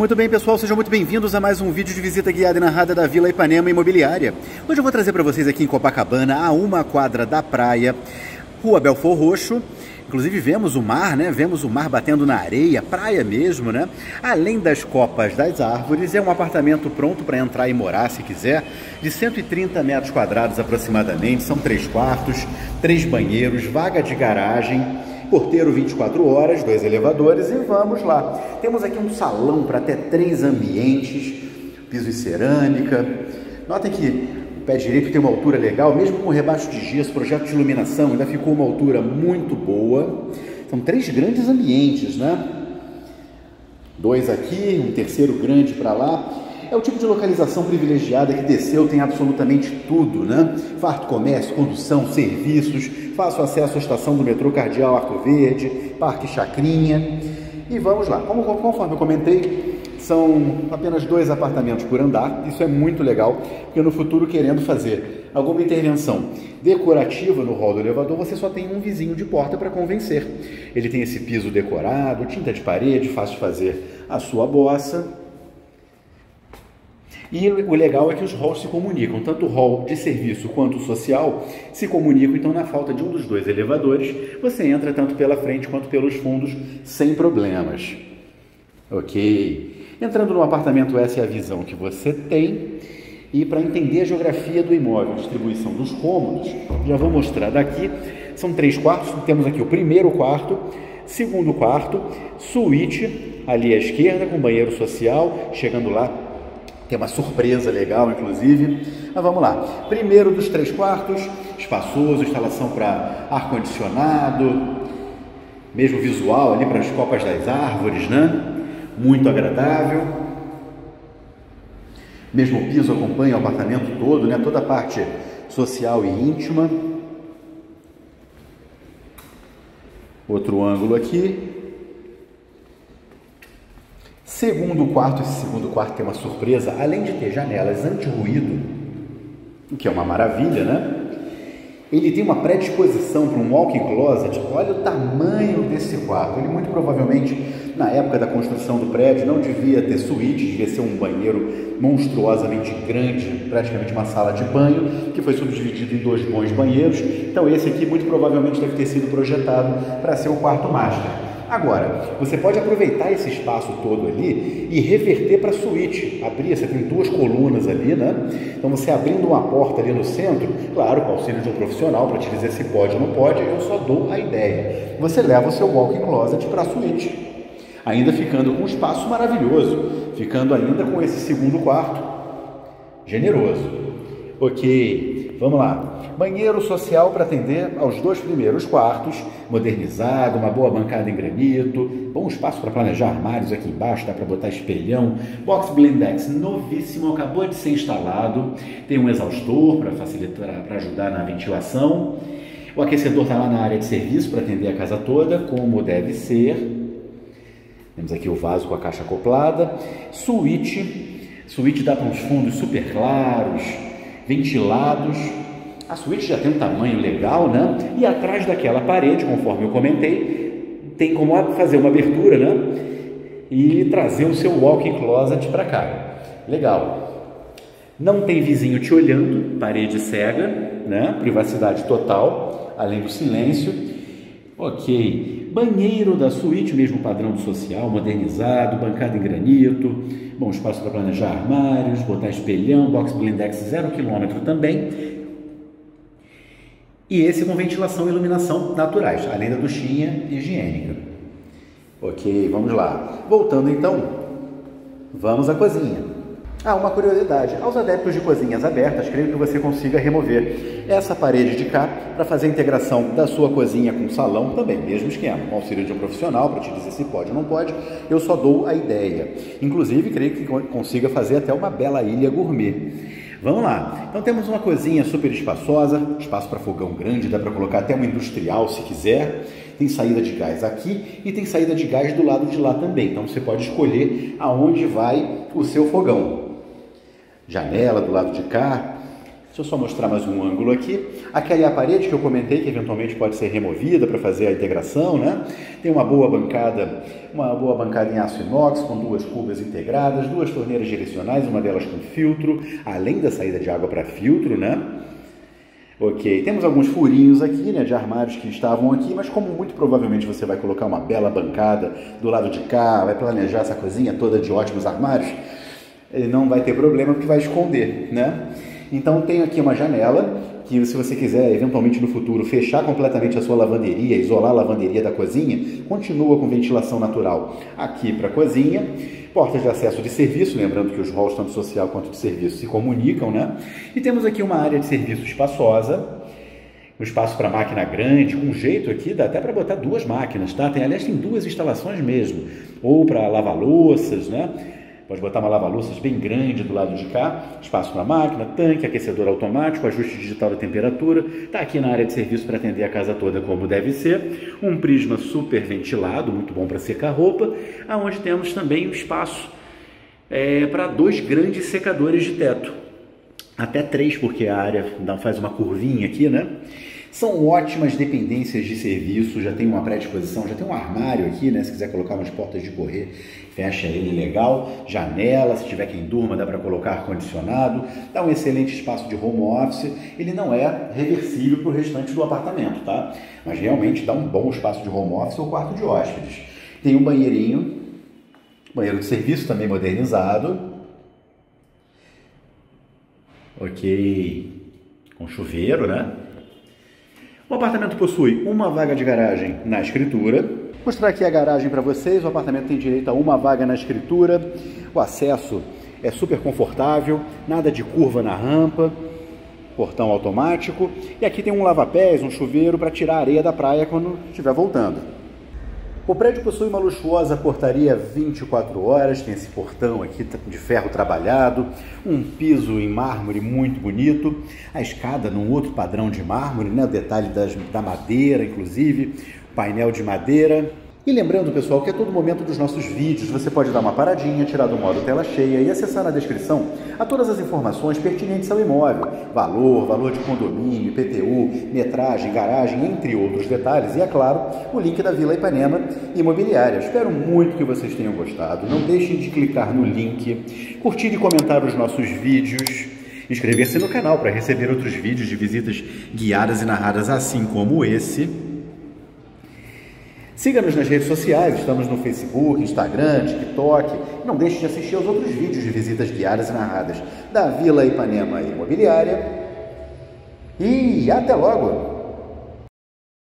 Muito bem, pessoal, sejam muito bem-vindos a mais um vídeo de visita guiada e narrada da Vila Ipanema Imobiliária. Hoje eu vou trazer para vocês aqui em Copacabana, a uma quadra da praia, Rua Belfort Roxo. Inclusive vemos o mar, né? Vemos o mar batendo na areia, praia mesmo, né? Além das copas das árvores, é um apartamento pronto para entrar e morar, se quiser, de 130 metros quadrados aproximadamente, são 3 quartos, 3 banheiros, vaga de garagem, porteiro 24 horas, 2 elevadores e vamos lá. Temos aqui um salão para até 3 ambientes, piso e cerâmica. Notem que o pé direito tem uma altura legal, mesmo com o rebaixo de gesso, projeto de iluminação, ainda ficou uma altura muito boa. São 3 grandes ambientes, né? 2 aqui, um terceiro grande para lá. É o tipo de localização privilegiada que Desceu tem absolutamente tudo, né? Farto comércio, condução, serviços, fácil acesso à estação do metrô Cardeal Arco Verde, Parque Chacrinha. E vamos lá, conforme eu comentei, são apenas 2 apartamentos por andar, isso é muito legal, porque no futuro, querendo fazer alguma intervenção decorativa no hall do elevador, você só tem um vizinho de porta para convencer. Ele tem esse piso decorado, tinta de parede, fácil de fazer a sua bossa. E o legal é que os halls se comunicam, tanto o hall de serviço quanto o social se comunicam, então na falta de um dos 2 elevadores, você entra tanto pela frente quanto pelos fundos sem problemas. Ok. Entrando no apartamento, essa é a visão que você tem. E para entender a geografia do imóvel, a distribuição dos cômodos, já vou mostrar daqui. São 3 quartos, temos aqui o primeiro quarto, segundo quarto, suíte, ali à esquerda, com banheiro social. Chegando lá, tem uma surpresa legal, inclusive. Mas vamos lá. Primeiro dos 3 quartos, espaçoso, instalação para ar-condicionado, mesmo visual ali para as copas das árvores, né? Muito agradável, mesmo piso acompanha o apartamento todo, né? Toda a parte social e íntima. Outro ângulo aqui, segundo quarto. Esse segundo quarto tem uma surpresa, além de ter janelas anti-ruído, o que é uma maravilha, né? Ele tem uma predisposição para um walk-in closet. Olha o tamanho desse quarto. Ele muito provavelmente, na época da construção do prédio, não devia ter suíte, devia ser um banheiro monstruosamente grande, praticamente uma sala de banho, que foi subdividido em 2 bons banheiros. Então esse aqui muito provavelmente deve ter sido projetado para ser o quarto master. Agora, você pode aproveitar esse espaço todo ali e reverter para a suíte. Abrir, você tem 2 colunas ali, né? Então você abrindo uma porta ali no centro, claro, com o auxílio de um profissional para te dizer se pode ou não pode, eu só dou a ideia. Você leva o seu walk-in closet para a suíte, ainda ficando com um espaço maravilhoso, ficando ainda com esse segundo quarto generoso. Ok, vamos lá. Banheiro social para atender aos 2 primeiros quartos, modernizado, uma boa bancada em granito, bom espaço para planejar armários aqui embaixo, dá para botar espelhão. Box Blindex novíssimo, acabou de ser instalado, tem um exaustor para facilitar, para ajudar na ventilação. O aquecedor está lá na área de serviço para atender a casa toda, como deve ser. Temos aqui o vaso com a caixa acoplada. Suíte dá para uns fundos super claros, ventilados. A suíte já tem um tamanho legal, né? E atrás daquela parede, conforme eu comentei, tem como fazer uma abertura, né? E trazer o seu walk-in closet para cá. Legal. Não tem vizinho te olhando, parede cega, né? Privacidade total, além do silêncio. Ok. Banheiro da suíte, mesmo padrão social, modernizado, bancada em granito, bom espaço para planejar armários, botar espelhão, box Blindex 0 km também. E esse com ventilação e iluminação naturais, além da duchinha higiênica. Ok, vamos lá. Voltando então, vamos à cozinha. Ah, uma curiosidade, aos adeptos de cozinhas abertas, creio que você consiga remover essa parede de cá para fazer a integração da sua cozinha com o salão, também mesmo esquema, com auxílio de um profissional para te dizer se pode ou não pode, eu só dou a ideia. Inclusive, creio que consiga fazer até uma bela ilha gourmet. Vamos lá, então temos uma cozinha super espaçosa, espaço para fogão grande, dá para colocar até uma industrial se quiser, tem saída de gás aqui e tem saída de gás do lado de lá também, então você pode escolher aonde vai o seu fogão. Janela do lado de cá, Deixa eu só mostrar mais um ângulo aqui. Aquela é a parede que eu comentei, que eventualmente pode ser removida para fazer a integração, né? Tem uma boa bancada, em aço inox, com duas cubas integradas, duas torneiras direcionais, uma delas com filtro, além da saída de água para filtro, né? Ok, temos alguns furinhos aqui, né, de armários que estavam aqui, mas como muito provavelmente você vai colocar uma bela bancada do lado de cá, vai planejar essa cozinha toda de ótimos armários, ele não vai ter problema porque vai esconder, né? Então tem aqui uma janela que, se você quiser eventualmente no futuro fechar completamente a sua lavanderia, isolar a lavanderia da cozinha, continua com ventilação natural aqui para a cozinha. Portas de acesso de serviço, lembrando que os halls tanto social quanto de serviço se comunicam, né? E temos aqui uma área de serviço espaçosa, um espaço para máquina grande, com jeito aqui, dá até para botar duas máquinas, tá? Tem, aliás, tem duas instalações mesmo, ou para lavar louças, né? Pode botar uma lava-louças bem grande do lado de cá, espaço para máquina, tanque, aquecedor automático, ajuste digital da temperatura. Está aqui na área de serviço para atender a casa toda como deve ser. Um prisma super ventilado, muito bom para secar roupa, aonde temos também um espaço para dois grandes secadores de teto. Até três, porque a área faz uma curvinha aqui, né? São ótimas dependências de serviço, já tem uma pré-disposição, já tem um armário aqui, né? Se quiser colocar umas portas de correr, fecha ele legal. Janela, se tiver quem durma, dá para colocar ar-condicionado. Dá um excelente espaço de home office. Ele não é reversível para o restante do apartamento, tá? Mas realmente dá um bom espaço de home office ou quarto de hóspedes. Tem um banheirinho, banheiro de serviço também modernizado. Ok, com chuveiro, né? O apartamento possui uma vaga de garagem na escritura. Vou mostrar aqui a garagem para vocês. O apartamento tem direito a uma vaga na escritura. O acesso é super confortável, nada de curva na rampa, portão automático. E aqui tem um lava-pés, um chuveiro para tirar a areia da praia quando estiver voltando. O prédio possui uma luxuosa portaria 24 horas, tem esse portão aqui de ferro trabalhado, um piso em mármore muito bonito, a escada num outro padrão de mármore, né? O detalhe da madeira, inclusive, painel de madeira. E lembrando, pessoal, que a todo momento dos nossos vídeos você pode dar uma paradinha, tirar do modo tela cheia e acessar na descrição a todas as informações pertinentes ao imóvel, valor de condomínio, IPTU, metragem, garagem, entre outros detalhes, e é claro, o link da Vila Ipanema Imobiliária. Espero muito que vocês tenham gostado, não deixem de clicar no link, curtir e comentar os nossos vídeos, inscrever-se no canal para receber outros vídeos de visitas guiadas e narradas assim como esse. Siga-nos nas redes sociais, estamos no Facebook, Instagram, TikTok. Não deixe de assistir aos outros vídeos de visitas guiadas e narradas da Vila Ipanema Imobiliária. E até logo!